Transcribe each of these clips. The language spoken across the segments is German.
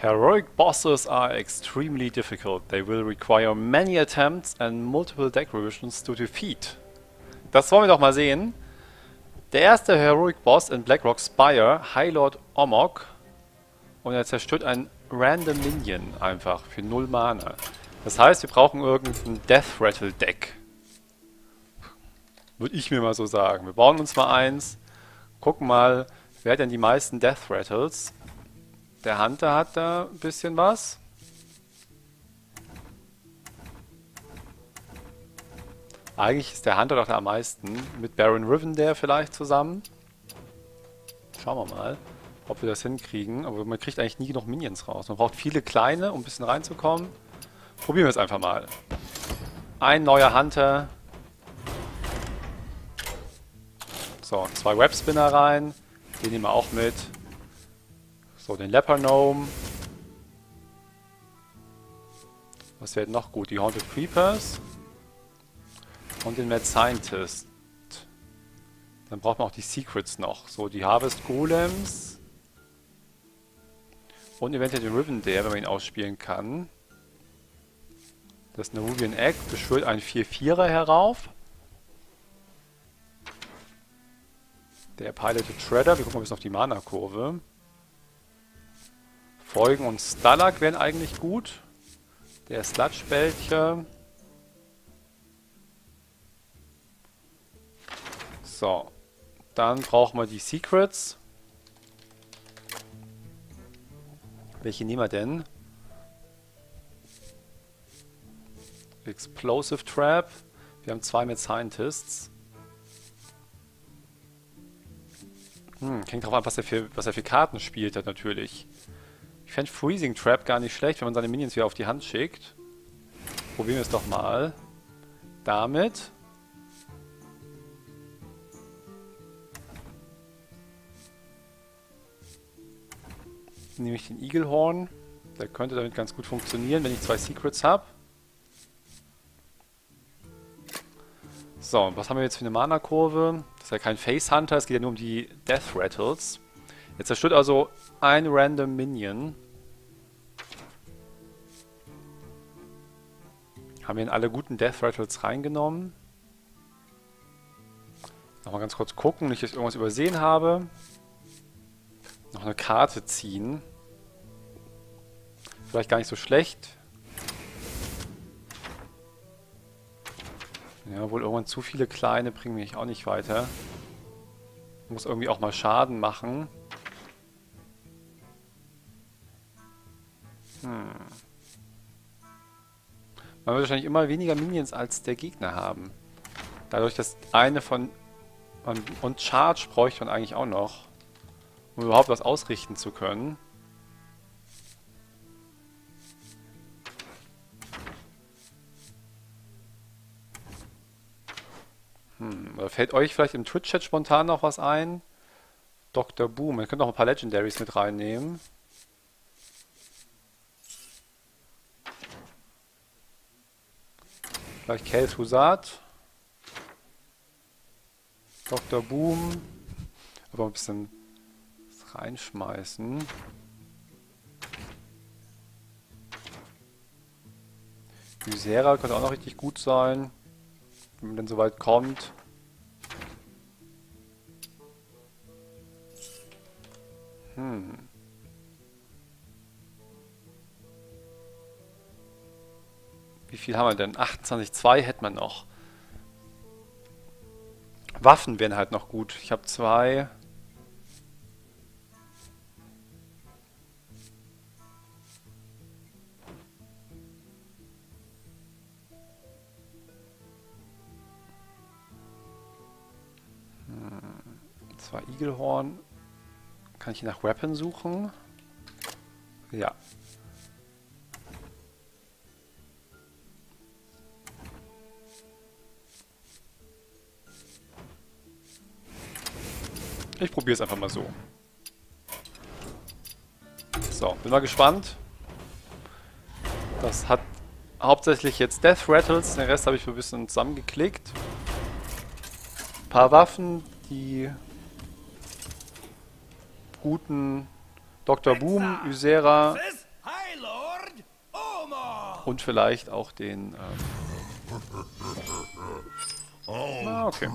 Heroic bosses are extremely difficult. They will require many attempts and multiple deck revisions to defeat. Das wollen wir doch mal sehen. Der erste Heroic Boss in Blackrock Spire, Highlord Omokk. Und er zerstört ein Random Minion einfach für 0 Mana. Das heißt, wir brauchen irgendein Death Rattle Deck. Würde ich mir mal so sagen. Wir bauen uns mal eins. Gucken mal, wer hat denn die meisten Death Rattles? Der Hunter hat da ein bisschen was. Eigentlich ist der Hunter doch da am meisten. Mit Baron Rivendare vielleicht zusammen. Schauen wir mal, ob wir das hinkriegen. Aber man kriegt eigentlich nie genug Minions raus. Man braucht viele kleine, um ein bisschen reinzukommen. Probieren wir es einfach mal. Ein neuer Hunter. So, 2 Webspinner rein. Den nehmen wir auch mit. So, den Leper Gnome. Was wäre noch gut? Die Haunted Creepers. Und den Mad Scientist. Dann braucht man auch die Secrets noch. So, die Harvest Golems. Und eventuell den Rivendare, wenn man ihn ausspielen kann. Das Nerubian Egg beschwört einen 4-4er herauf. Der Piloted Treader. Wir gucken mal bis auf die Mana-Kurve. Folgen und Stalag wären eigentlich gut. Der Sludge Belcher. So. Dann brauchen wir die Secrets. Welche nehmen wir denn? Explosive Trap. Wir haben 2 Mad Scientists. Hängt drauf an, was er für Karten spielt hat natürlich. Ich fände Freezing Trap gar nicht schlecht, wenn man seine Minions wieder auf die Hand schickt. Probieren wir es doch mal. Damit. Nehme ich den Eaglehorn. Der könnte damit ganz gut funktionieren, wenn ich 2 Secrets habe. So, was haben wir jetzt für eine Mana-Kurve? Das ist ja kein Face Hunter, es geht ja nur um die Death Rattles. Jetzt zerstört also ein Random Minion. Haben wir in alle guten Death Rattles reingenommen. Nochmal ganz kurz gucken, nicht, dass ich irgendwas übersehen habe. Noch eine Karte ziehen. Vielleicht gar nicht so schlecht. Ja, wohl irgendwann zu viele kleine bringen mich auch nicht weiter. Muss irgendwie auch mal Schaden machen. Man wird wahrscheinlich immer weniger Minions als der Gegner haben. Dadurch, dass eine von... Und Charge bräuchte man eigentlich auch noch. Um überhaupt was ausrichten zu können. Oder fällt euch vielleicht im Twitch-Chat spontan noch was ein? Dr. Boom. Ihr könnt noch ein paar Legendaries mit reinnehmen. Vielleicht Kel'Thuzad. Dr. Boom. Aber ein bisschen reinschmeißen. Ysera könnte auch noch richtig gut sein. Wenn man dann soweit kommt. Wie viel haben wir denn? 28,2 hätte man noch. Waffen wären halt noch gut. Ich habe 2. Zwei Eaglehorn. Kann ich hier nach Weapon suchen? Ja. Ich probiere es einfach mal so. So, bin mal gespannt. Das hat hauptsächlich jetzt Death Rattles. Den Rest habe ich für ein bisschen zusammengeklickt. Ein paar Waffen, die guten Dr. Boom, Ysera und vielleicht auch den... okay.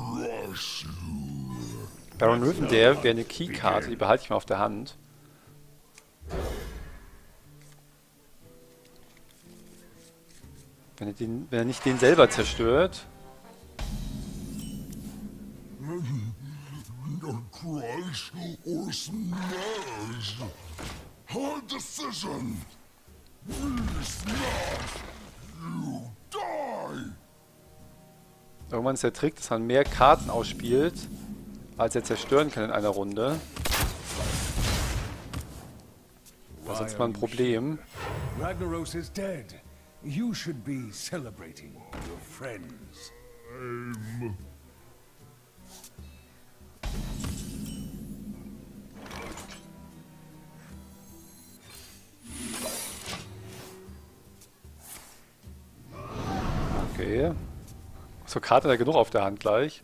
Baron Rivendare wäre eine Keykarte, die behalte ich mal auf der Hand. Wenn er nicht den selber zerstört. Irgendwann ist der Trick, dass man mehr Karten ausspielt, als er zerstören kann in einer Runde. Das ist jetzt mal ein Problem. Ragnaros ist tot. You should be celebrating your friends. Okay. So, Karte hat er genug auf der Hand gleich.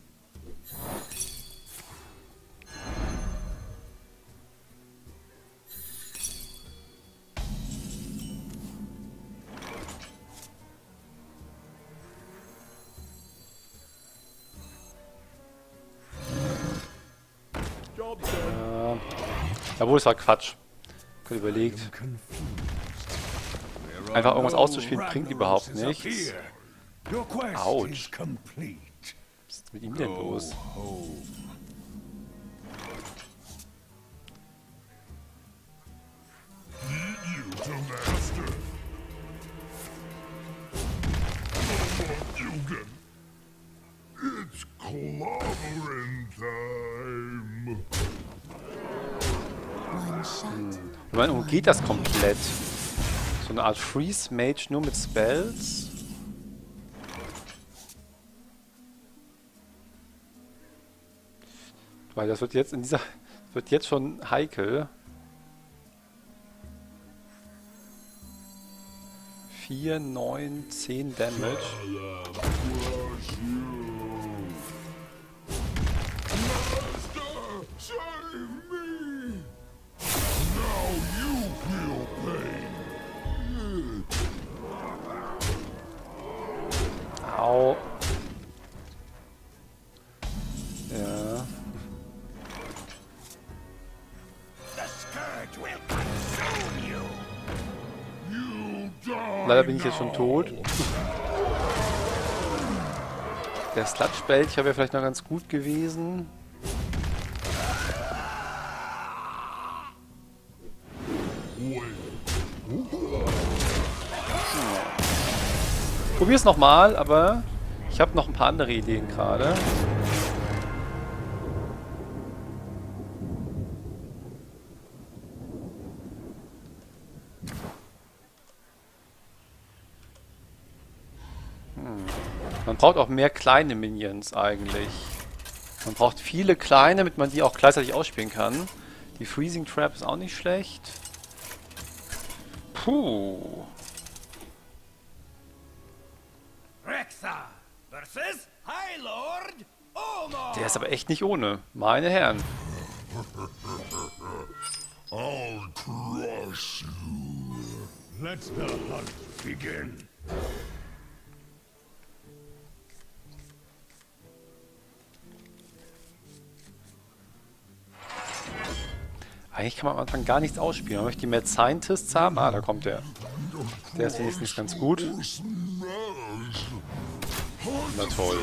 Jawohl, es war Quatsch. Ich habe überlegt. Einfach irgendwas auszuspielen bringt überhaupt nichts. Autsch. Was ist mit ihm denn los? Ich meine, umgeht das komplett. So eine Art Freeze Mage nur mit Spells. Weil das wird jetzt in dieser. Das wird jetzt schon heikel. 4, 9, 10 Damage. Au. Ja. Leider bin ich jetzt schon tot. Der Sludge Belcher wäre vielleicht noch ganz gut gewesen. Probier's nochmal, aber ich habe noch ein paar andere Ideen gerade. Man braucht auch mehr kleine Minions eigentlich. Man braucht viele kleine, damit man die auch gleichzeitig ausspielen kann. Die Freezing Trap ist auch nicht schlecht. Puh. Versus Highlord Omokk. Der ist aber echt nicht ohne, meine Herren. I'll crush you. Let the hunt begin. Eigentlich kann man am Anfang gar nichts ausspielen. Man möchte die Mad Scientists haben. Ah, da kommt der. Der ist wenigstens ganz gut. Na toll.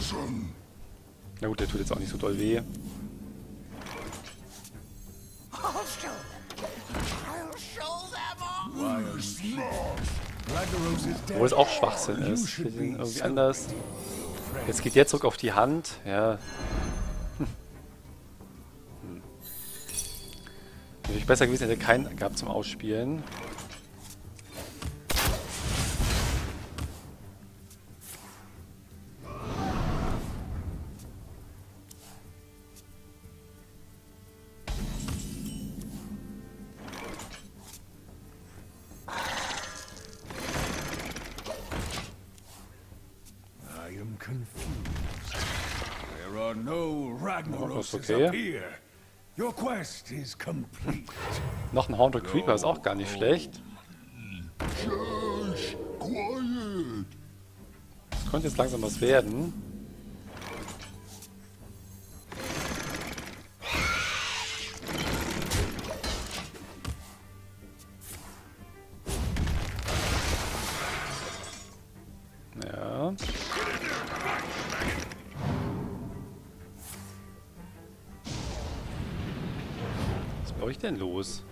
Na gut, der tut jetzt auch nicht so doll weh. Obwohl es auch Schwachsinn ist. Irgendwie anders. Jetzt geht der zurück auf die Hand. Ja. Natürlich besser gewesen, hätte er keinen gehabt zum Ausspielen. Okay. Your quest is complete. Noch ein Haunted Creeper ist auch gar nicht schlecht. Josh, quiet. könnte jetzt langsam was werden. Ja. Was brauche ich denn los?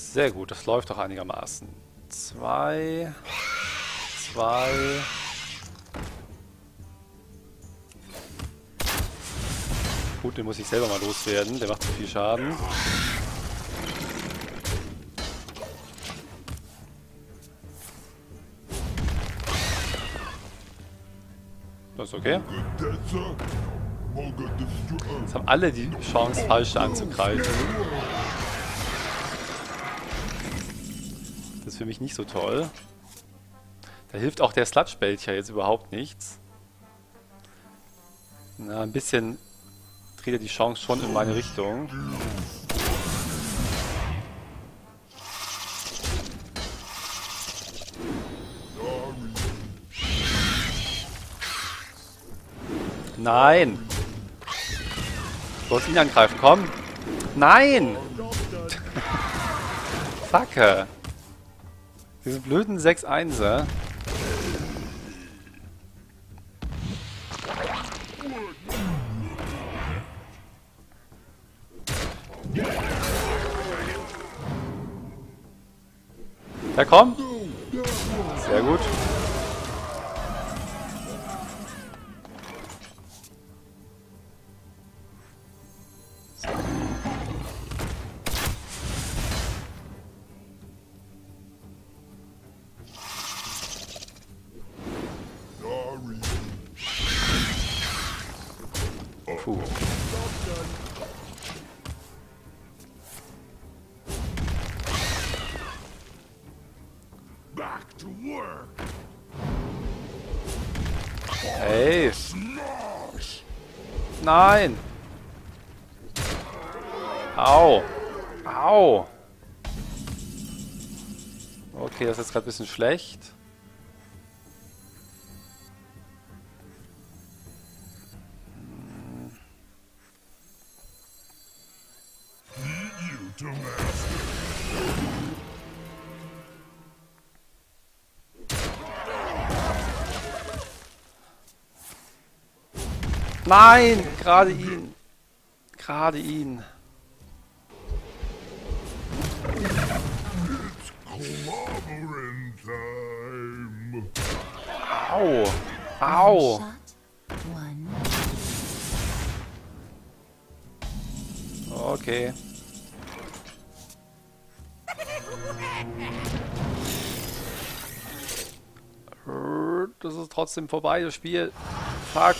Sehr gut, das läuft doch einigermaßen. 2, 2. Gut, den muss ich selber mal loswerden, der macht zu viel Schaden. Das ist okay. Jetzt haben alle die Chance, falsch anzugreifen. Das ist für mich nicht so toll. Da hilft auch der Sludge Belcher jetzt überhaupt nichts. Na, ein bisschen dreht er die Chance schon in meine Richtung. Nein! Du sollst ihn angreifen, komm! Nein! Facke! Diese blöden 6-1er. Ja, komm. Sehr gut. Hey! Nein! Au! Au! Okay, das ist jetzt gerade ein bisschen schlecht. Nein! Gerade ihn! Gerade ihn! Au! Au! Okay. Das ist trotzdem vorbei, das Spiel. Fuck!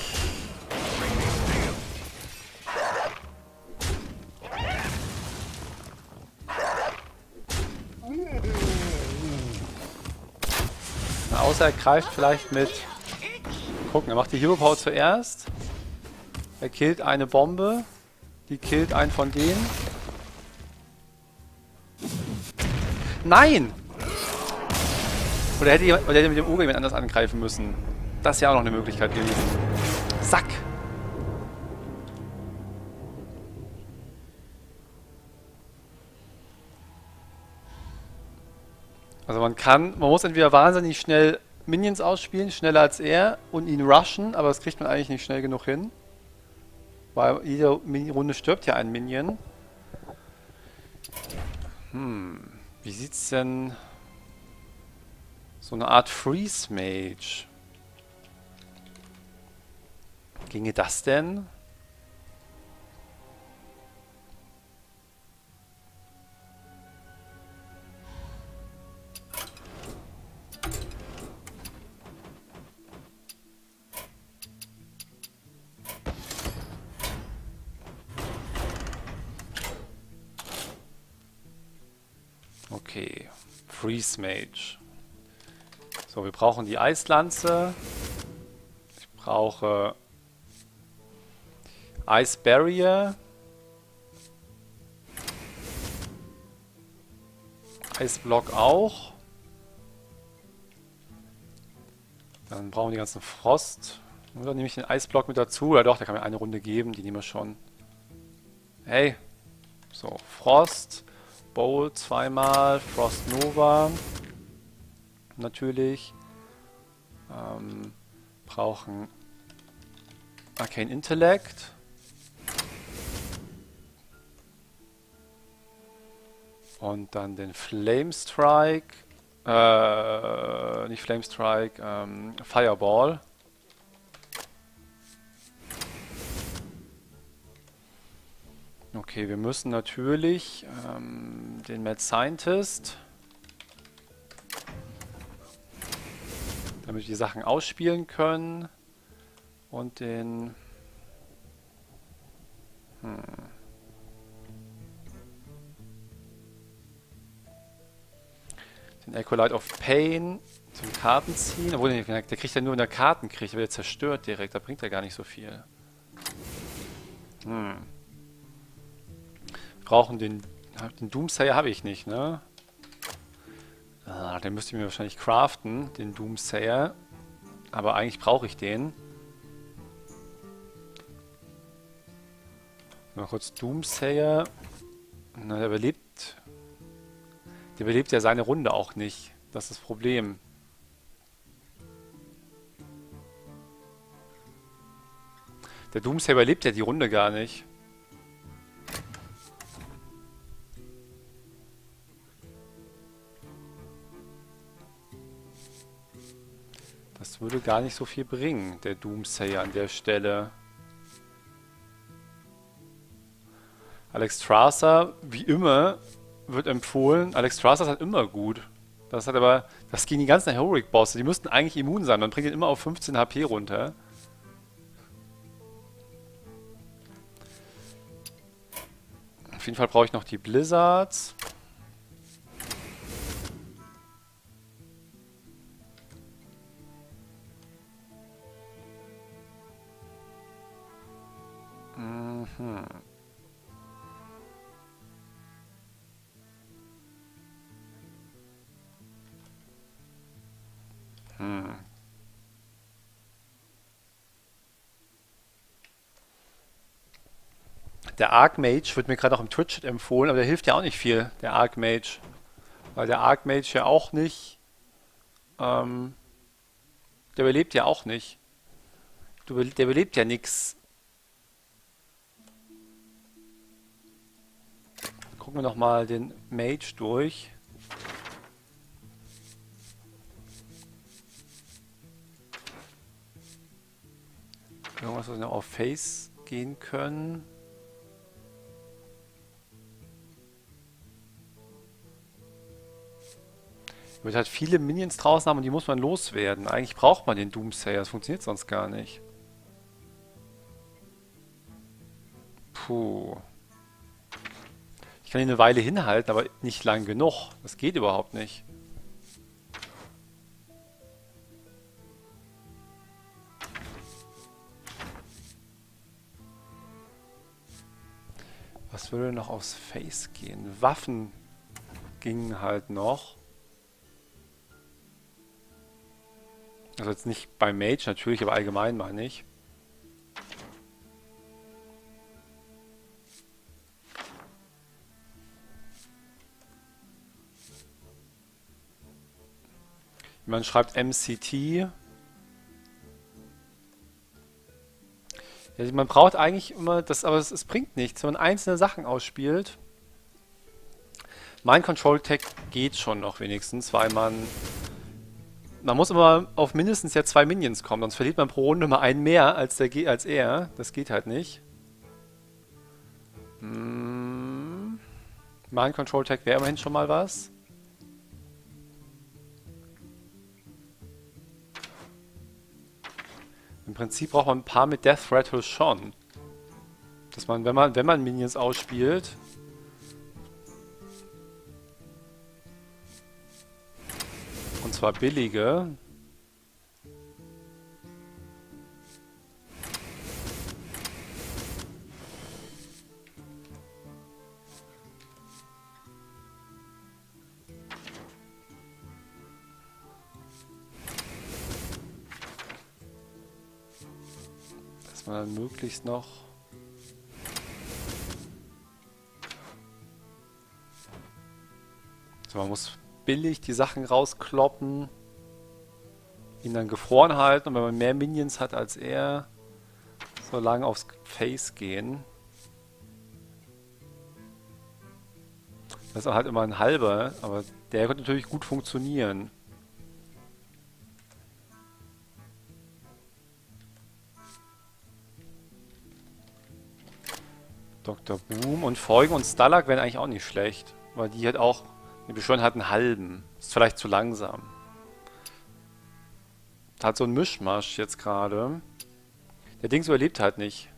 Er greift vielleicht mit. Gucken, er macht die Hero Power zuerst. Er killt eine Bombe. Die killt einen von denen. Nein! Oder hätte mit dem Ogre jemand anders angreifen müssen. Das ist ja auch noch eine Möglichkeit gewesen. Sack! Also man muss entweder wahnsinnig schnell Minions ausspielen, schneller als er, und ihn rushen, aber das kriegt man eigentlich nicht schnell genug hin. Weil jede Mini-Runde stirbt ja ein Minion. Wie sieht's denn... So eine Art Freeze-Mage. Ginge das denn? Okay, Freeze Mage. So, wir brauchen die Eislanze. Ich brauche Ice Barrier. Eisblock auch. Dann brauchen wir die ganzen Frost. Und dann nehme ich den Eisblock mit dazu. Ja doch, der kann mir eine Runde geben. Die nehmen wir schon. Hey. So, Frost. Bowl zweimal. Frost Nova. Natürlich. Brauchen Arcane Intellect. Und dann den Flamestrike. Nicht Flamestrike, Fireball. Okay, wir müssen natürlich den Mad Scientist, damit wir die Sachen ausspielen können. Und den... Den Acolyte of Pain zum Kartenziehen. Obwohl, der kriegt ja nur, wenn der Karten kriegt. Der wird zerstört direkt. Da bringt er gar nicht so viel. Brauchen den Doomsayer habe ich nicht, ne? Den müsste ich mir wahrscheinlich craften, den Doomsayer. Aber eigentlich brauche ich den. Mal kurz Doomsayer. Na, der überlebt. Der überlebt ja seine Runde auch nicht. Das ist das Problem. Der Doomsayer überlebt ja die Runde gar nicht. Das würde gar nicht so viel bringen, der Doomsayer an der Stelle. Alexstrasza, wie immer, wird empfohlen. Alexstrasza ist halt immer gut. Das hat aber. Das gegen die ganzen Heroic-Bosse. Die müssten eigentlich immun sein. Man bringt ihn immer auf 15 HP runter. Auf jeden Fall brauche ich noch die Blizzards. Der Archmage wird mir gerade auch im Twitch empfohlen, aber der hilft ja auch nicht viel, der Archmage. Weil der Archmage ja auch nicht... der überlebt ja auch nicht. Der überlebt ja nichts. Gucken wir nochmal den Mage durch. Irgendwas, was wir noch auf Face gehen können. Man wird halt viele Minions draußen haben und die muss man loswerden. Eigentlich braucht man den Doomsayer, das funktioniert sonst gar nicht. Puh. Ich kann ihn eine Weile hinhalten, aber nicht lang genug. Das geht überhaupt nicht. Was würde noch aufs Face gehen? Waffen gingen halt noch. Also jetzt nicht beim Mage natürlich, aber allgemein mal nicht. Man schreibt MCT. Ja, man braucht eigentlich immer das, aber es bringt nichts, wenn man einzelne Sachen ausspielt. Mein Control-Tag geht schon noch wenigstens, weil man muss immer auf mindestens ja 2 Minions kommen, sonst verliert man pro Runde mal einen mehr als er. Das geht halt nicht. Mein Control-Tag wäre immerhin schon mal was. Im Prinzip braucht man ein paar mit Death Rattle schon. Dass man, wenn man Minions ausspielt... Und zwar billige. mal möglichst noch. So, man muss billig die Sachen rauskloppen, ihn dann gefroren halten und wenn man mehr Minions hat als er, so lange aufs Face gehen. Das ist halt immer ein halber, aber der könnte natürlich gut funktionieren. Dr. Boom und Feugen und Stalag wären eigentlich auch nicht schlecht, weil die halt auch, die beschwören halt einen halben. Ist vielleicht zu langsam. Hat so einen Mischmasch jetzt gerade. Der Dings überlebt halt nicht.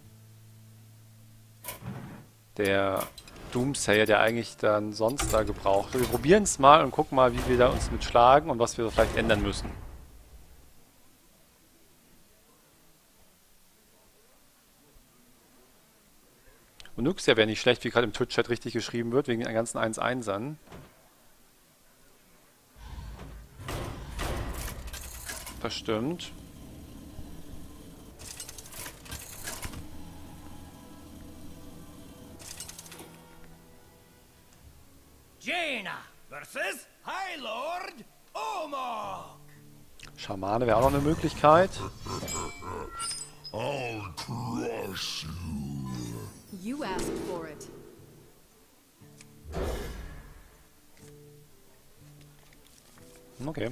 Der Doomsayer, der eigentlich dann sonst da gebraucht. Wir probieren es mal und gucken mal, wie wir da uns mit schlagen und was wir vielleicht ändern müssen. Und Nuxia wäre nicht schlecht, wie gerade im Twitch-Chat richtig geschrieben wird, wegen den ganzen 1-1ern. Das stimmt. Jaina versus Highlord Omokk. Schamane wäre auch noch eine Möglichkeit. I'll crush you. You asked for it. Okay.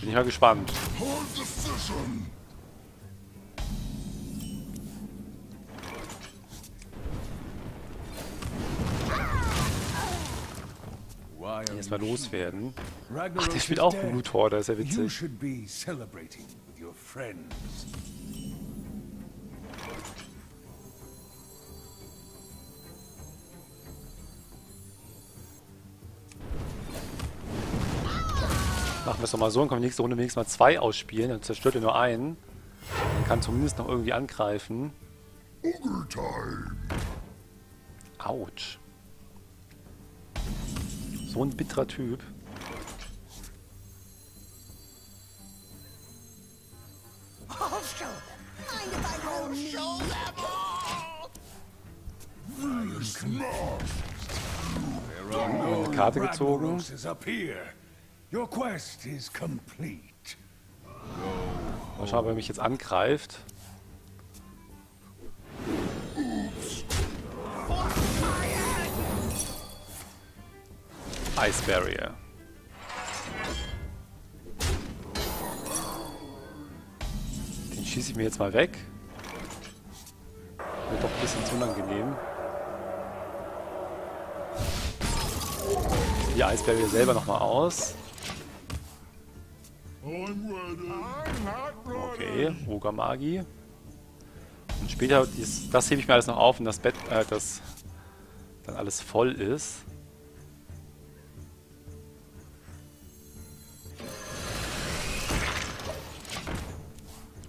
Bin ich mal gespannt. Erstmal loswerden. Ach, der spielt auch Bluthorde, ist ja witzig. Machen wir es doch mal so, dann können wir nächste Runde wenigstens mal zwei ausspielen, dann zerstört er nur einen. Dann kann zumindest noch irgendwie angreifen. Autsch. So ein bitterer Typ. Eine Karte gezogen. Your quest is complete. Mal schauen, ob er mich jetzt angreift. Ice Barrier. Den schieße ich mir jetzt mal weg. Wird doch ein bisschen zu unangenehm. Die Ice Barrier selber nochmal aus. Okay, Ogamagi. Und später, das hebe ich mir alles noch auf, wenn das Bett, das dann alles voll ist.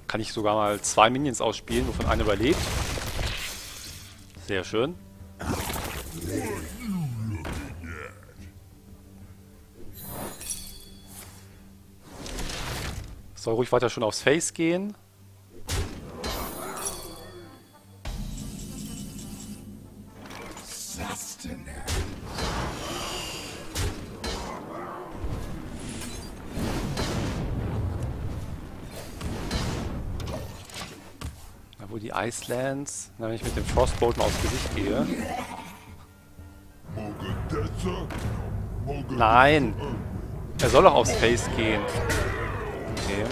Kann ich sogar mal zwei Minions ausspielen, wovon einer überlebt. Sehr schön. Soll ruhig weiter schon aufs Face gehen. Na, wo die Icelands? Na, wenn ich mit dem Frostbolt mal aufs Gesicht gehe. Nein! Er soll doch aufs Face gehen. Okay.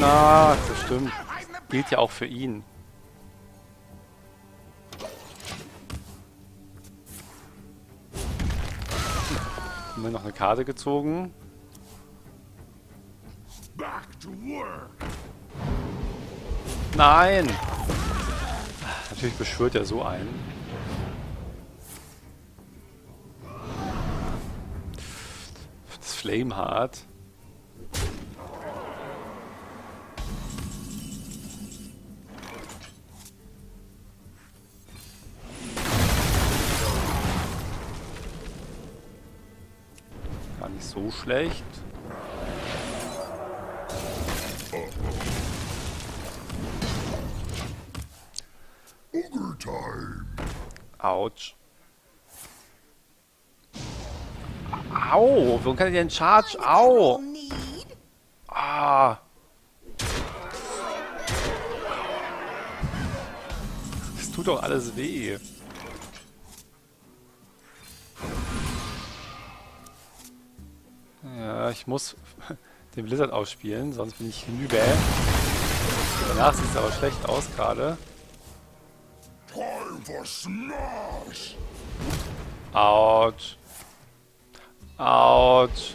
Na, das stimmt. Gilt ja auch für ihn. Noch eine Karte gezogen. Nein! Natürlich beschwört er so einen. Das Flameheart. Gar nicht so schlecht. Autsch. Au, warum kann ich denn Charge? Au! Ah! Das tut doch alles weh. Ja, ich muss den Blizzard ausspielen, sonst bin ich hinüber. Danach sieht es aber schlecht aus gerade. Autsch. Autsch.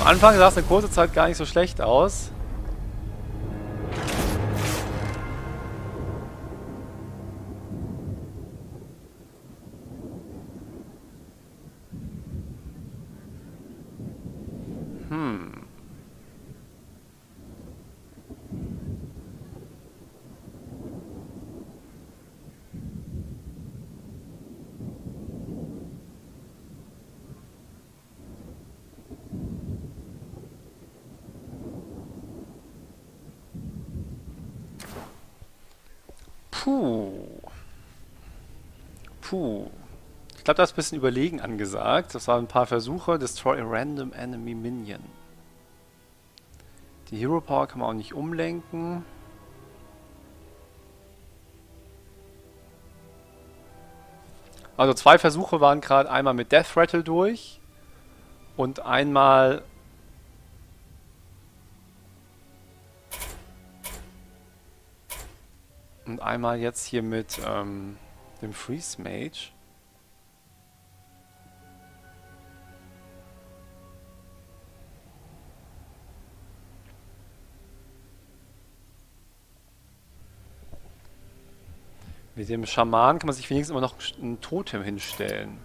Am Anfang sah es eine kurze Zeit gar nicht so schlecht aus. Puh. Ich glaube, da ist ein bisschen Überlegen angesagt. Das waren ein paar Versuche. Destroy a random enemy minion. Die Hero Power kann man auch nicht umlenken. Also zwei Versuche waren gerade einmal mit Death Rattle durch und einmal jetzt hier mit dem Freeze Mage. Mit dem Schaman kann man sich wenigstens immer noch ein Totem hinstellen.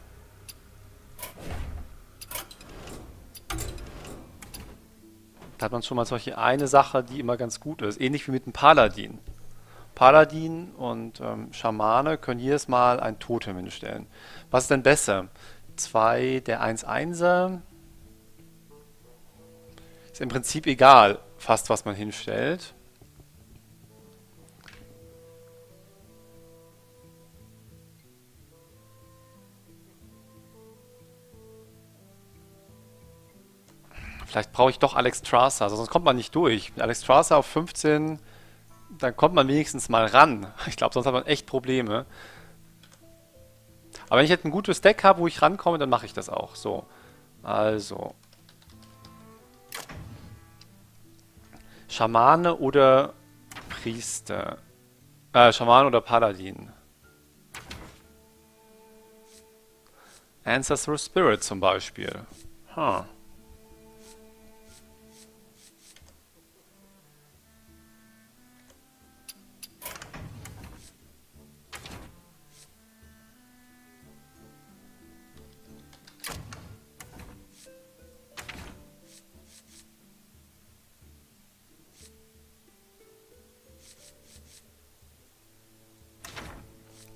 Da hat man schon mal solche eine Sache, die immer ganz gut ist. Ähnlich wie mit dem Paladin. Paladin und Schamane können jedes Mal ein Totem hinstellen. Was ist denn besser? 2 der 1-1er? Ist im Prinzip egal, fast was man hinstellt. Vielleicht brauche ich doch Alexstrasza, sonst kommt man nicht durch. Mit Alexstrasza auf 15... Dann kommt man wenigstens mal ran. Ich glaube, sonst hat man echt Probleme. Aber wenn ich jetzt ein gutes Deck habe, wo ich rankomme, dann mache ich das auch. So. Also. Schamane oder Priester. Schamane oder Paladin. Ancestor Spirit zum Beispiel. Huh.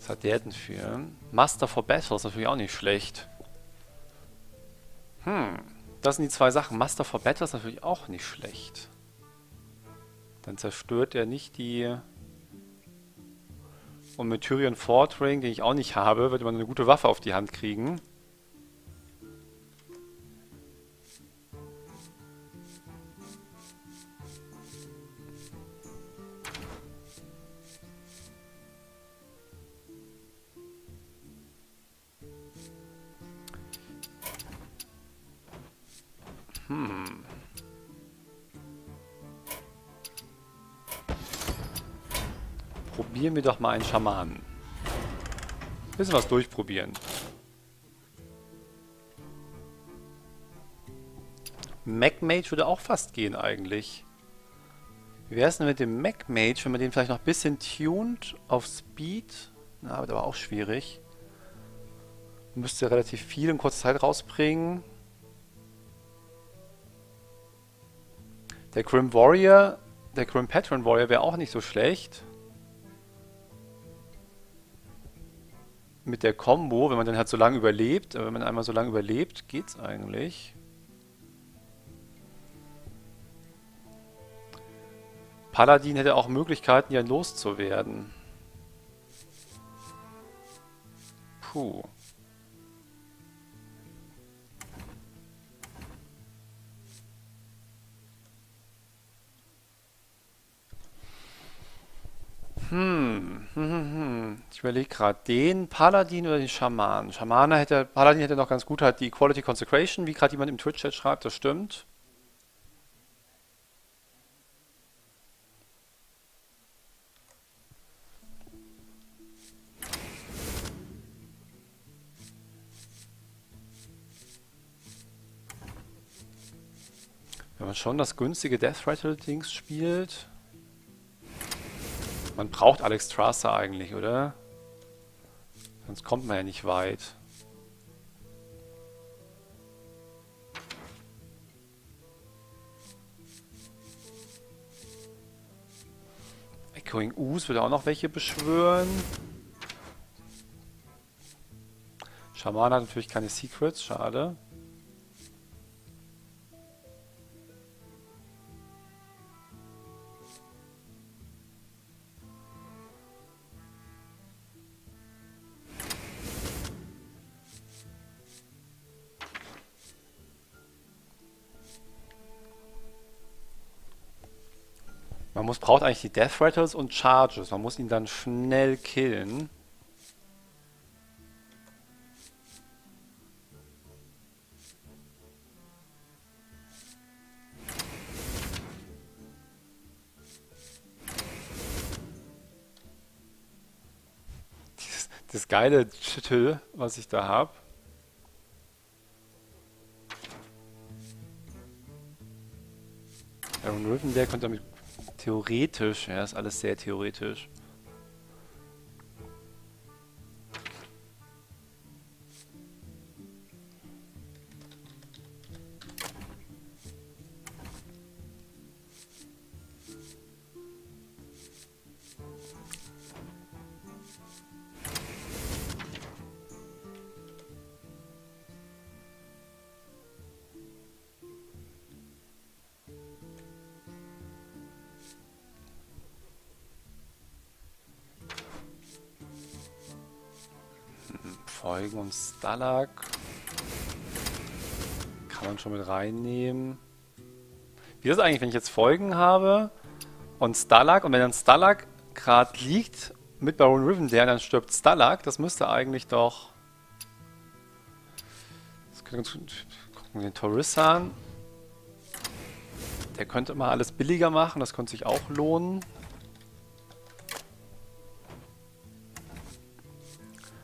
Was hat der denn für? Master for Battle ist natürlich auch nicht schlecht. Das sind die zwei Sachen. Master for Battle ist natürlich auch nicht schlecht. Dann zerstört er nicht die... Und mit Tyrion Fortring, den ich auch nicht habe, wird man eine gute Waffe auf die Hand kriegen. Probieren wir doch mal einen Schamanen. Ein bisschen was durchprobieren. Magmage würde auch fast gehen eigentlich. Wie wäre es denn mit dem Magmage, wenn man den vielleicht noch ein bisschen tuned auf Speed? Na, wird aber auch schwierig. Müsste relativ viel in kurzer Zeit rausbringen. Der Grim Warrior, der Grim Patron Warrior wäre auch nicht so schlecht. Mit der Combo, wenn man dann halt so lange überlebt, aber wenn man einmal so lange überlebt, geht's eigentlich. Paladin hätte auch Möglichkeiten, hier loszuwerden. Puh. Ich überlege gerade, den Paladin oder den Schamanen? Paladin hätte noch ganz gut halt die Equality Consecration, wie gerade jemand im Twitch-Chat schreibt, das stimmt. Wenn man schon das günstige Death Rattle-Dings spielt... Man braucht Alexstrasza eigentlich, oder? Sonst kommt man ja nicht weit. Echoing Ooze würde auch noch welche beschwören. Schaman hat natürlich keine Secrets, schade. Man braucht eigentlich die Death Rattles und Charges. Man muss ihn dann schnell killen. Das geile Chittel, was ich da habe. Baron Rivendare kommt damit... Theoretisch, ja, ist alles sehr theoretisch. Eugen und Stalag kann man schon mit reinnehmen. Wie ist das eigentlich, wenn ich jetzt Folgen habe und Stalag, und wenn dann Stalag gerade liegt mit Baron Rivendare, dann stirbt Stalag, das müsste eigentlich doch... Das können wir uns gucken, den Thaurissan. Der könnte mal alles billiger machen, das könnte sich auch lohnen.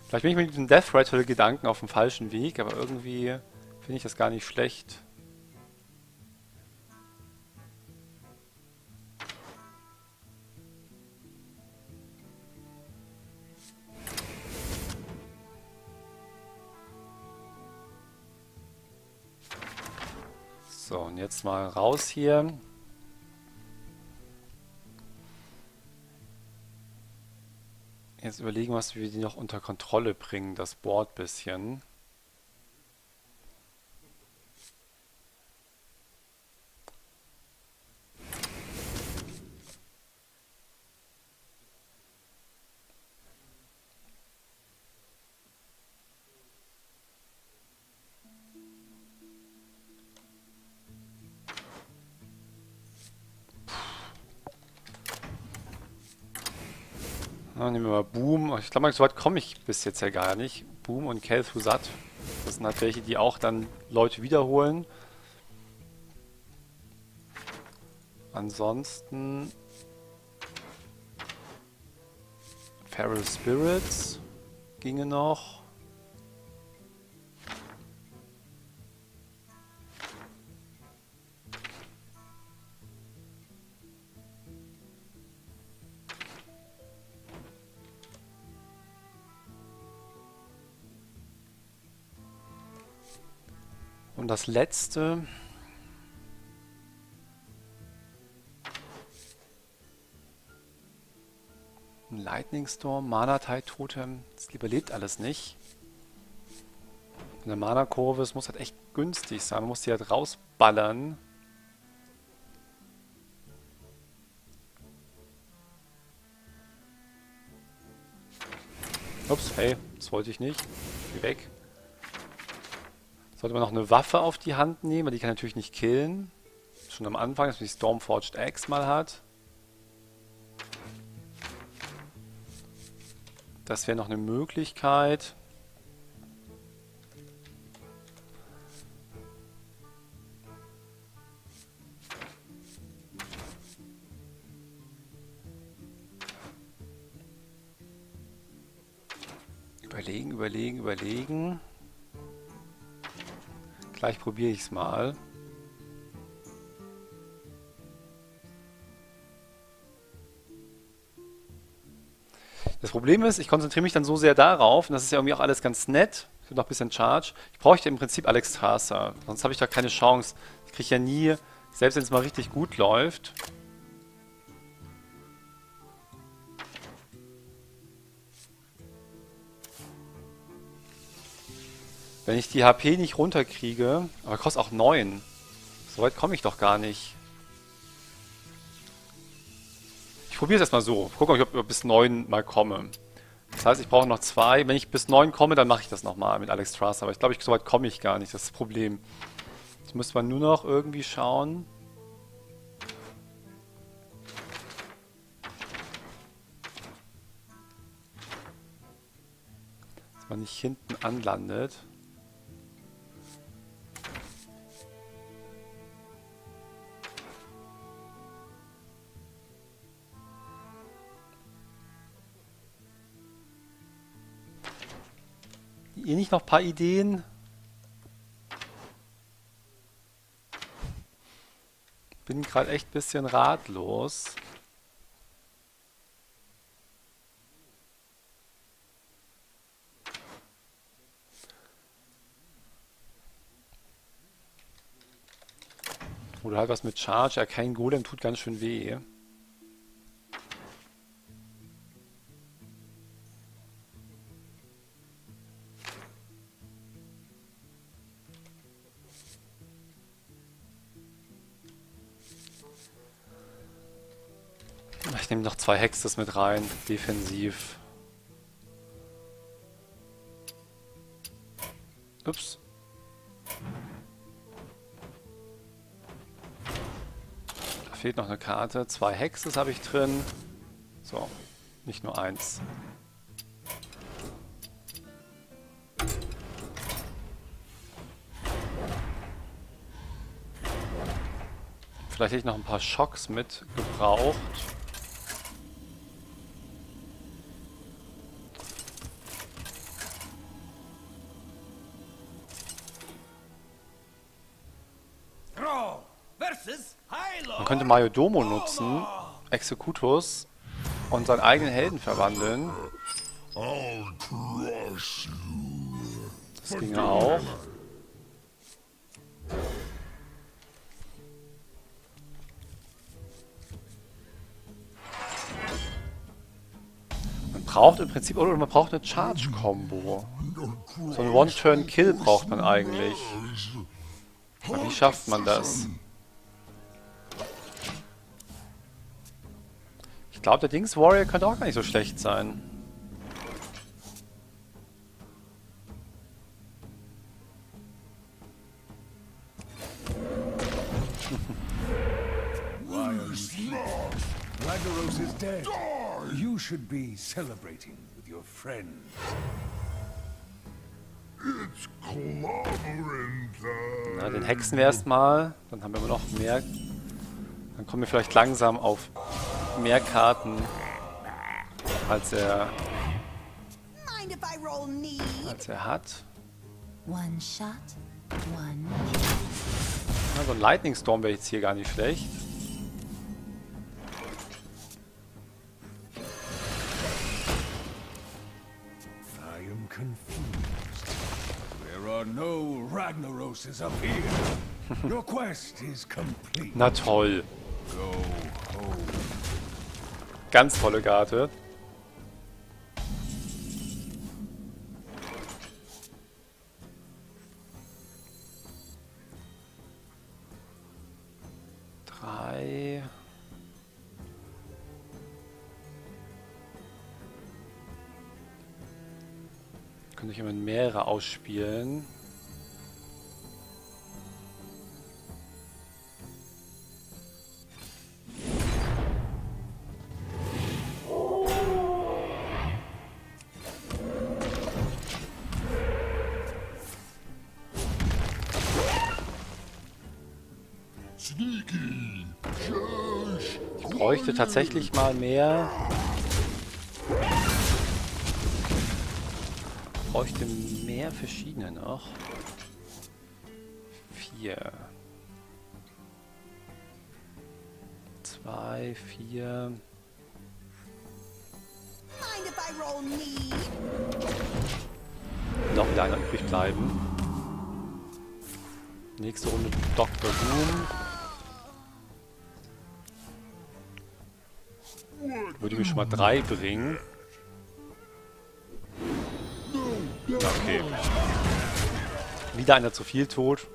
Vielleicht bin ich mit diesem Death Rattle-Gedanken auf dem falschen Weg, aber irgendwie finde ich das gar nicht schlecht. So, und jetzt mal raus hier. Jetzt überlegen, was wir die noch unter Kontrolle bringen, das Board bisschen. Nehmen wir mal Boom. Ich glaube, so weit komme ich bis jetzt ja gar nicht. Boom und Kel'Thuzad. Das sind halt welche, die auch dann Leute wiederholen. Ansonsten... Feral Spirits ginge noch. Und das letzte. Ein Lightning Storm, Mana-Tide-Totem. Das überlebt alles nicht. Eine Mana-Kurve, es muss halt echt günstig sein. Man muss die halt rausballern. Ups, hey, das wollte ich nicht. Geh weg. Sollte man noch eine Waffe auf die Hand nehmen, weil die kann natürlich nicht killen. Schon am Anfang, dass man die Stormforged Axe mal hat. Das wäre noch eine Möglichkeit. Überlegen. Gleich probiere ich es mal. Das Problem ist, ich konzentriere mich dann so sehr darauf, und das ist ja irgendwie auch alles ganz nett. Ich habe noch ein bisschen Charge. Ich bräuchte im Prinzip Alexstrasza, sonst habe ich da keine Chance. Ich kriege ja nie, selbst wenn es mal richtig gut läuft. Wenn ich die HP nicht runterkriege, aber kostet auch 9. So weit komme ich doch gar nicht. Ich probiere es erstmal so. Guck mal, ob ich bis 9 mal komme. Das heißt, ich brauche noch 2. Wenn ich bis 9 komme, dann mache ich das nochmal mit Alexstrasza. Aber ich glaube, so weit komme ich gar nicht. Das ist das Problem. Jetzt müsste man nur noch irgendwie schauen. Dass man nicht hinten anlandet. Ihr nicht noch ein paar Ideen? Bin gerade echt ein bisschen ratlos. Oder halt was mit Charge. Ja, kein Golem tut ganz schön weh. Ich nehme noch 2 Hexes mit rein, defensiv. Ups. Da fehlt noch eine Karte. 2 Hexes habe ich drin. So, nicht nur 1. Vielleicht hätte ich noch ein paar Schocks mit gebraucht. Könnte Mayordomo nutzen, Executus und seinen eigenen Helden verwandeln. Das ging auch. Man braucht im Prinzip, oder man braucht eine Charge-Combo. So ein One-Turn-Kill braucht man eigentlich. Aber wie schafft man das? Ich glaube, der Dings-Warrior könnte auch gar nicht so schlecht sein. Lagaros is dead. You should be celebrating with your friends. It's clobbering time. Na, den hexen wir erstmal. Dann haben wir immer noch mehr. Dann kommen wir vielleicht langsam auf mehr Karten als er hat. Also ein Lightning Storm wäre jetzt hier gar nicht schlecht. are no Ragnaroses up here. Your quest is complete. Na toll. Go home. Ganz volle Karte. Drei. Könnte ich immer mehrere ausspielen. Ich bräuchte tatsächlich mal mehr. Bräuchte mehr verschiedene noch. 4. 2, 4. Noch wieder einer übrig bleiben. Nächste Runde Dr. Boom. Würde mich schon mal 3 bringen. Okay. Wieder einer zu viel tot.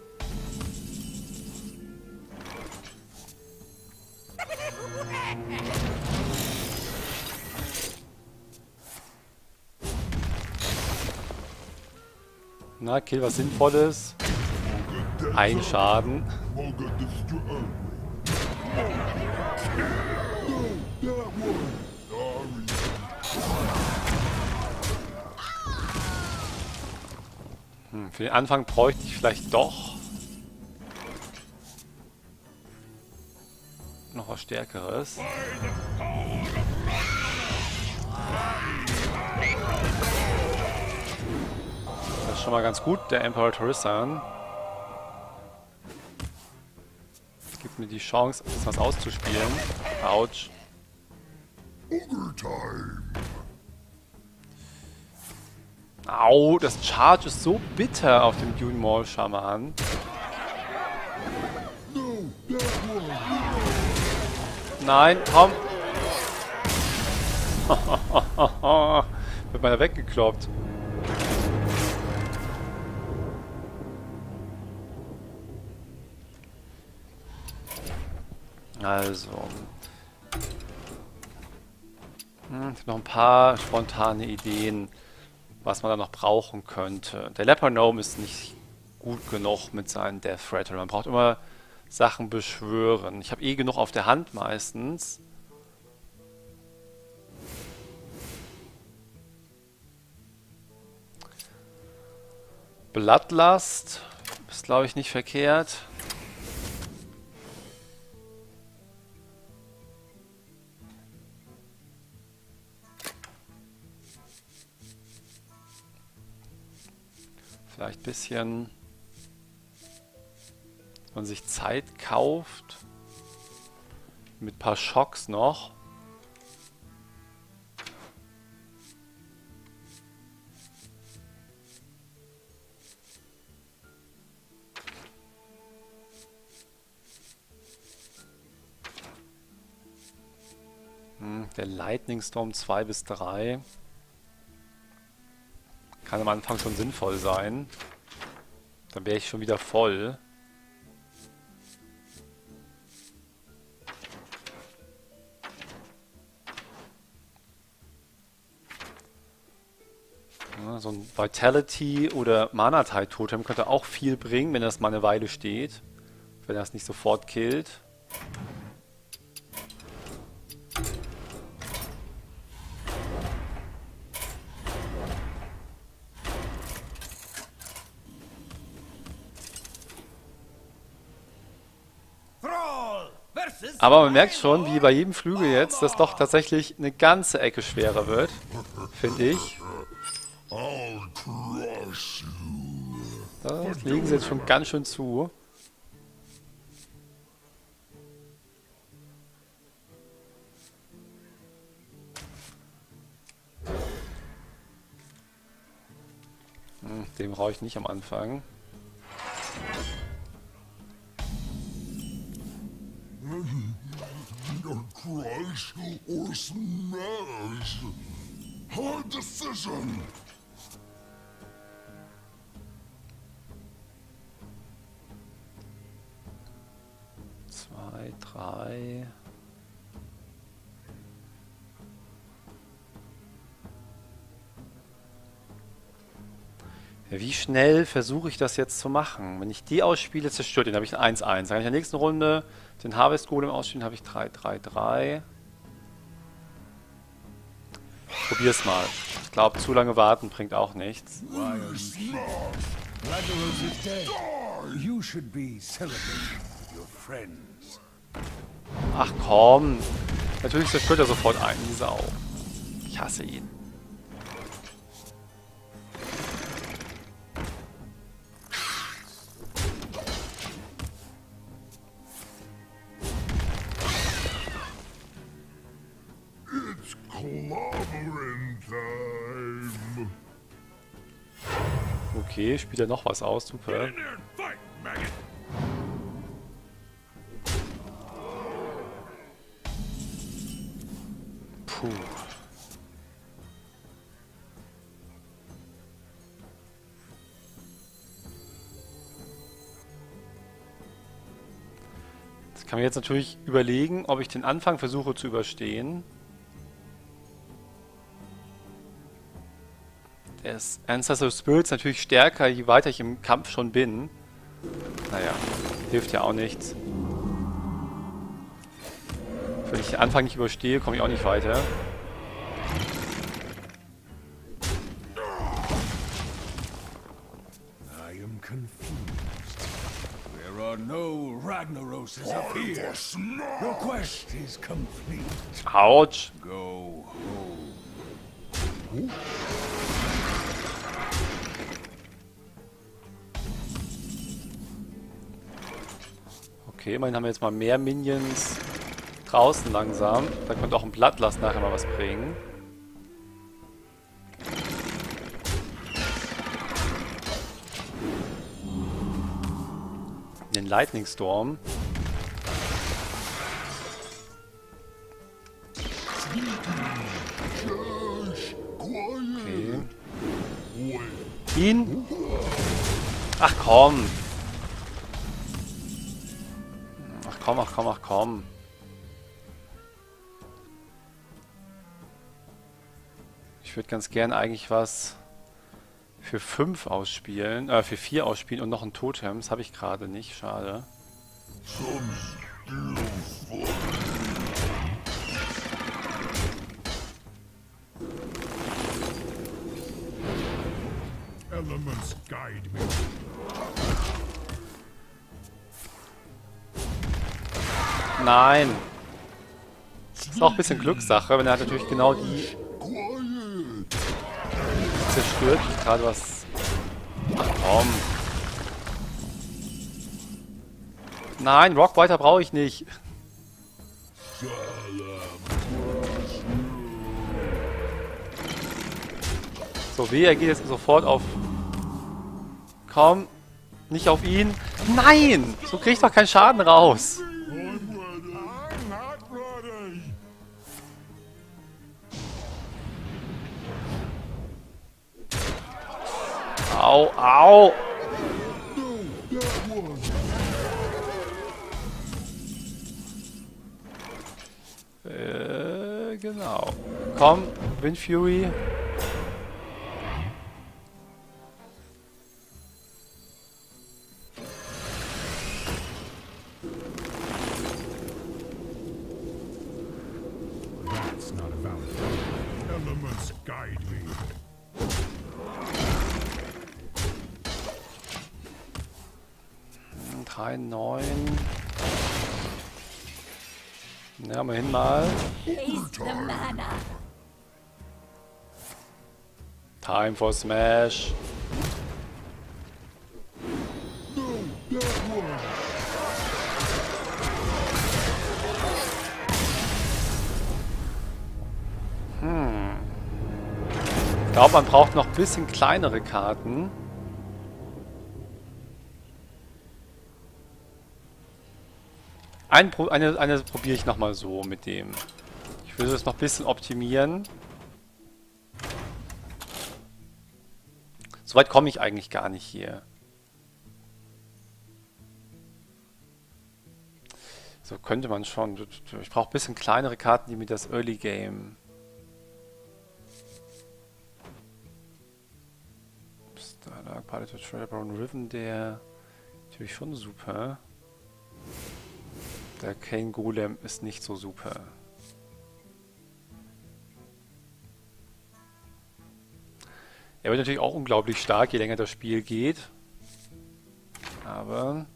Na, kill was Sinnvolles. Ein Schaden. Für den Anfang bräuchte ich vielleicht doch noch was Stärkeres. Das ist schon mal ganz gut, der Emperor Thaurissan. Das gibt mir die Chance, was auszuspielen. Autsch. Au, das Charge ist so bitter auf dem Dune Mall Schaman. Nein, komm. Wird meiner weggekloppt. Also. Ich hab noch ein paar spontane Ideen, was man da noch brauchen könnte. Der Leper Gnome ist nicht gut genug mit seinen Death Rattle. Man braucht immer Sachen beschwören. Ich habe eh genug auf der Hand meistens. Bloodlust ist, glaube ich, nicht verkehrt. Vielleicht ein bisschen, dass man sich Zeit kauft. Mit ein paar Schocks noch. Der Lightning Storm 2 bis 3. Kann am Anfang schon sinnvoll sein. Dann wäre ich schon wieder voll. Ja, so ein Vitality- oder Mana-Tide-Totem könnte auch viel bringen, wenn das mal eine Weile steht. Wenn das nicht sofort killt. Aber man merkt schon, wie bei jedem Flügel jetzt, dass doch tatsächlich eine ganze Ecke schwerer wird, finde ich. Das legen sie jetzt schon ganz schön zu. Den brauche ich nicht am Anfang. Crush or smash. Hard decision. Zwei, drei. Wie schnell versuche ich das jetzt zu machen? Wenn ich die ausspiele, zerstört den. Habe ich ein 1-1. Dann kann ich in der nächsten Runde den Harvest Golem ausspielen, habe ich 3-3-3. Probier's mal. Ich glaube, zu lange warten bringt auch nichts. Ach komm. Natürlich zerstört er sofort einen, die Sau. Ich hasse ihn. Okay, spielt er noch was aus, super. Puh. Das kann mir jetzt natürlich überlegen, ob ich den Anfang versuche zu überstehen. Das Ancestor Spirit ist natürlich stärker, je weiter ich im Kampf schon bin. Naja, hilft ja auch nichts. Wenn ich den Anfang nicht überstehe, komme ich auch nicht weiter. I am confused. There are no Ragnaroses up here. Your quest is complete. Autsch! Go home. Okay, immerhin haben wir jetzt mal mehr Minions draußen langsam. Da könnte auch ein Bloodlust nachher mal was bringen. Den Lightning Storm. Okay. Ihn? Ach komm! Komm, ach komm, ach komm. Ich würde ganz gern eigentlich was für 5 ausspielen, für 4 ausspielen und noch ein Totem. Das habe ich gerade nicht, schade. Elements guide me. Nein. Ist auch ein bisschen Glückssache, wenn er hat natürlich genau die zerstört, die gerade was... Ach komm. Nein, Rock weiter brauche ich nicht. So, weh, er geht jetzt sofort auf... Komm, nicht auf ihn. Nein! So krieg ich doch keinen Schaden raus. Au, au! Genau. Komm, Wind Fury. That's not a valid one. Elements guide me. Kein 9. Ja, mal hin mal. Time for Smash. Ich glaube, man braucht noch ein bisschen kleinere Karten. Eine probiere ich nochmal so mit dem. Ich würde es noch ein bisschen optimieren. Soweit komme ich eigentlich gar nicht hier. So könnte man schon. Ich brauche ein bisschen kleinere Karten, die mir das Early Game Starlark, Piloted Treader, Baron Rivendare. Natürlich schon super. Der Arcane Golem ist nicht so super. Er wird natürlich auch unglaublich stark, je länger das Spiel geht. Aber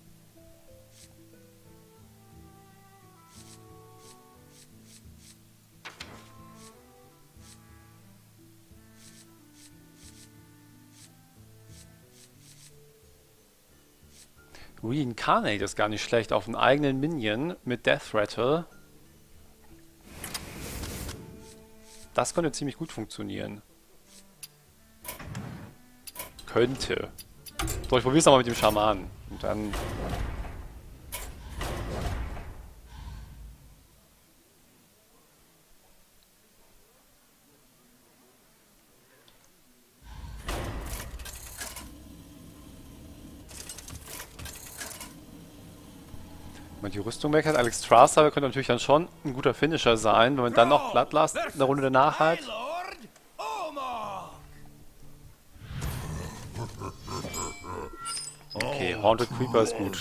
Reincarnate ist gar nicht schlecht auf einen eigenen Minion mit Death Rattle. Das könnte ziemlich gut funktionieren. Könnte. So, ich probiere es nochmal mit dem Schamanen. Und dann die Rüstung weg hat. Alexstrasza, wir können natürlich dann schon ein guter Finisher sein, wenn man dann noch Bloodlust eine Runde danach hat. Okay, Haunted Creeper ist gut.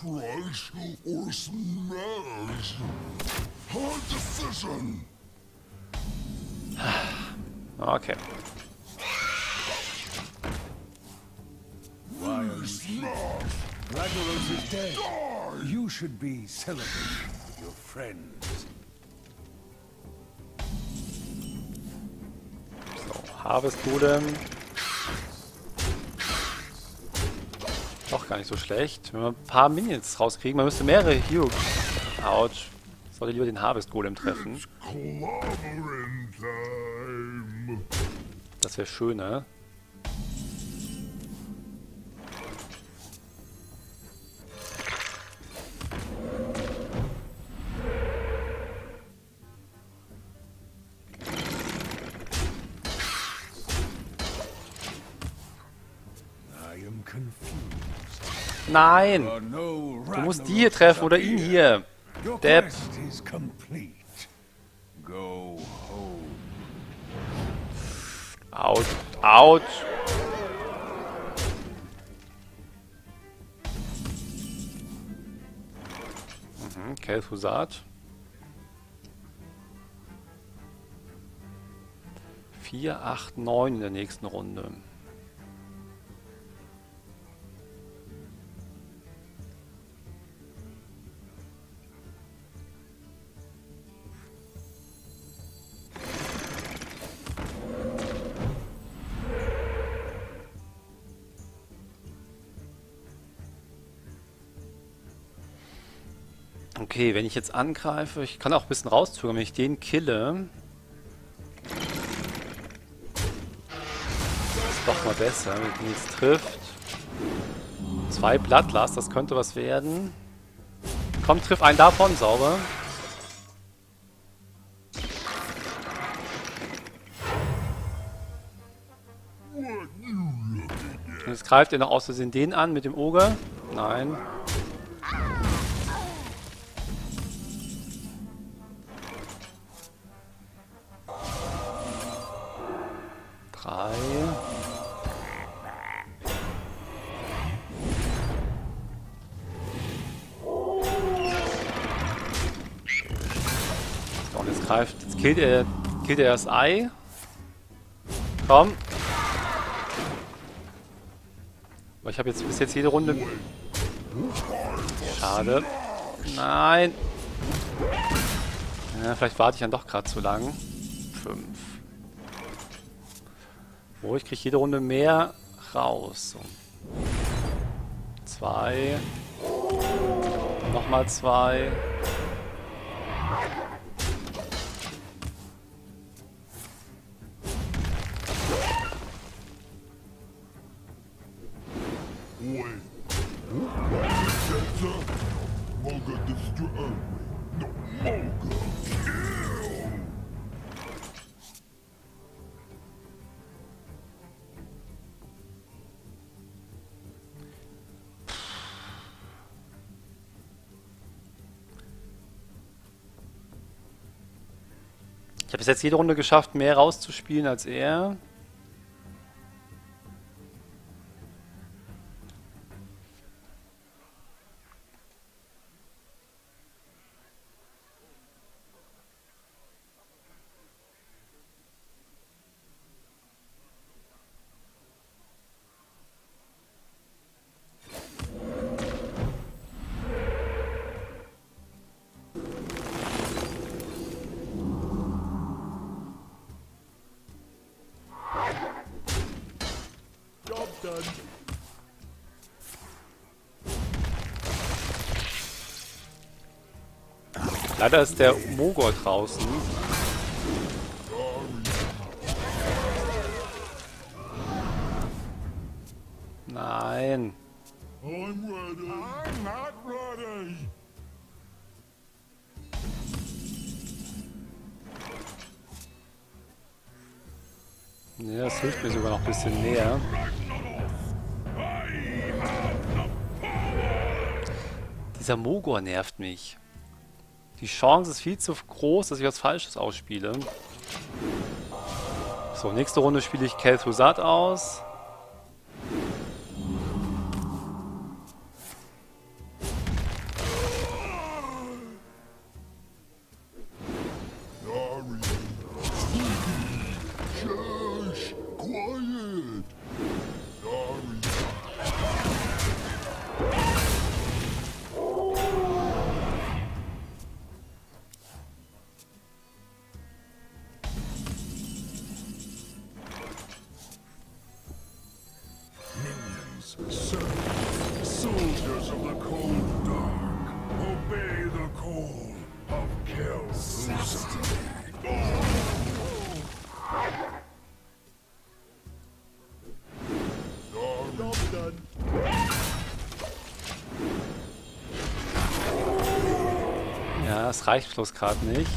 Crush or smash. Hard decision. Okay. Liars, Ragnaros is dead. Die. You should be celebrating your friends. So, Harvest Golem. Doch gar nicht so schlecht. Wenn wir ein paar Minions rauskriegen, man müsste mehrere Heroes. Autsch. Sollte lieber den Harvest Golem treffen. Das wäre schöner. Nein! Du musst die hier treffen oder ihn hier! Depp! Out! Out! Kel'Thuzad. 4, 8, 9 in der nächsten Runde. Okay, wenn ich jetzt angreife, ich kann auch ein bisschen rauszögern, wenn ich den kille. Ist doch mal besser, wenn ich ihn jetzt trifft. 2 Bloodlust, das könnte was werden. Komm, triff einen davon, sauber. Und jetzt greift ihr noch aus Versehen den an mit dem Ogre. Nein. Jetzt killt er das Ei. Komm. Aber ich habe jetzt bis jetzt jede Runde. Schade. Nein. Ja, vielleicht warte ich dann doch gerade zu lang. 5. Oh, ich kriege jede Runde mehr raus. 2. Nochmal zwei. Ich habe bis jetzt jede Runde geschafft, mehr rauszuspielen als er. Leider ist der Mogor draußen. Nein. Ja, das hilft mir sogar noch ein bisschen näher. Dieser Mogor nervt mich. Die Chance ist viel zu groß, dass ich was Falsches ausspiele. So, nächste Runde spiele ich Kel'Thuzad aus. Das reicht bloß gerade nicht.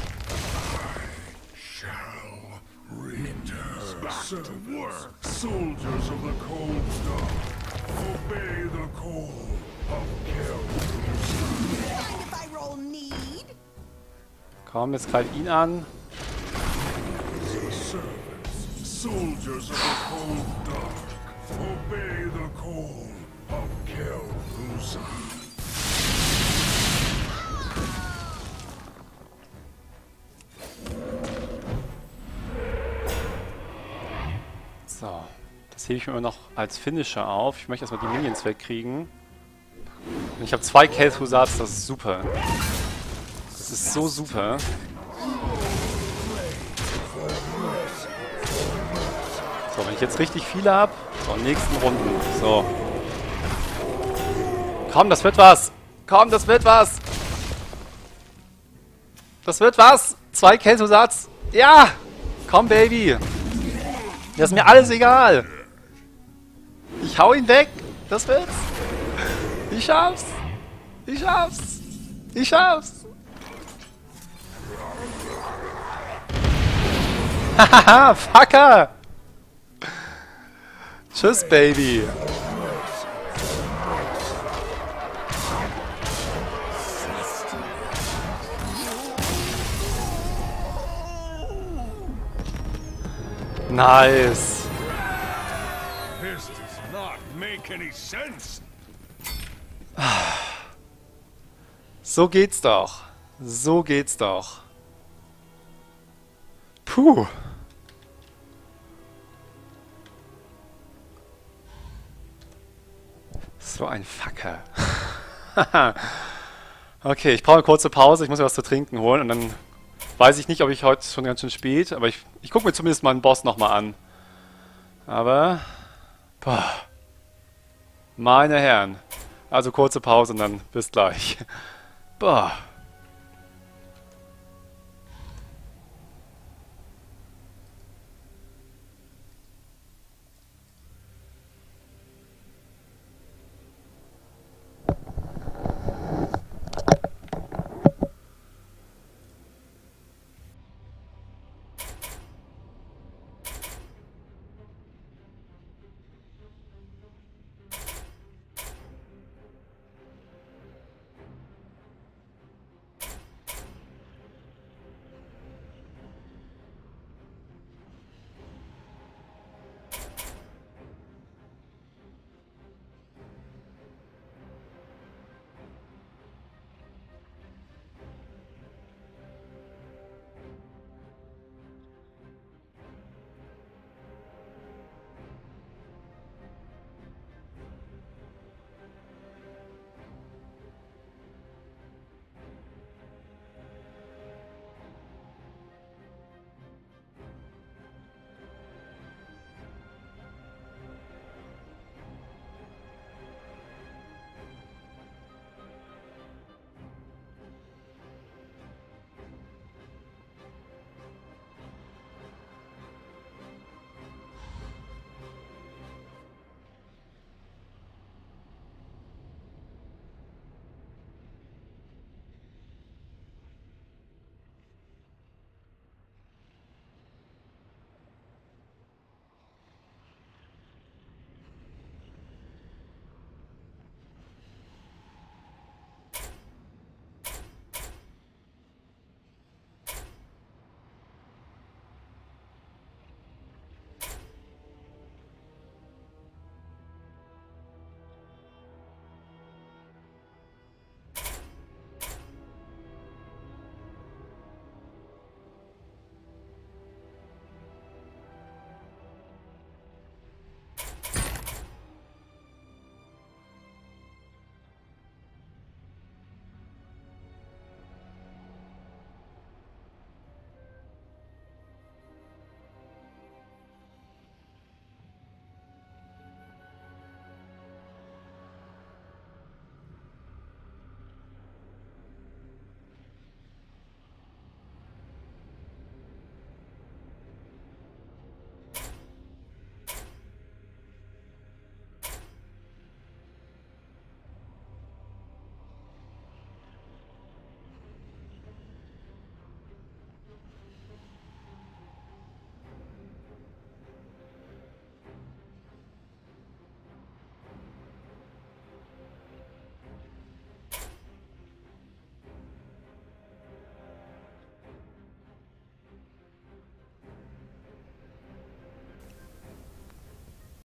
Komm, jetzt greif ihn an. So, das hebe ich mir immer noch als Finisher auf. Ich möchte erstmal die Minions wegkriegen. Und ich habe 2 Kel'Thuzads, das ist super. Das ist so super. So, wenn ich jetzt richtig viele habe, so, nächsten Runden. So. Komm, das wird was! Komm, das wird was! Das wird was! 2 Kel'Thuzads! Ja! Komm, Baby! Das ist mir alles egal. Ich hau ihn weg. Das wird's. Ich schaff's. Ich schaff's. Ich schaff's. Hahaha, Fucker. Tschüss, Baby. Nice. This does not make any sense. So geht's doch. So geht's doch. Puh. So ein Fucker. Okay, ich brauche eine kurze Pause. Ich muss mir was zu trinken holen und dann... Weiß ich nicht, ob ich heute schon ganz schön spät, aber ich gucke mir zumindest meinen Boss nochmal an. Aber, boah, meine Herren, also kurze Pause und dann bis gleich. Boah.